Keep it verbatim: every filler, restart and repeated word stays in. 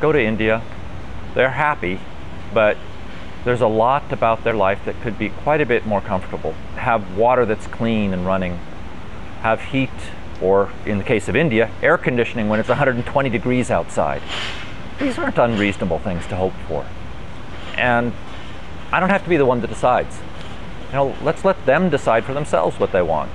go to India. They're happy, but there's a lot about their life that could be quite a bit more comfortable. Have water that's clean and running, have heat, or in the case of India, air conditioning when it's one hundred twenty degrees outside. These aren't unreasonable things to hope for. And I don't have to be the one that decides. You know, let's let them decide for themselves what they want.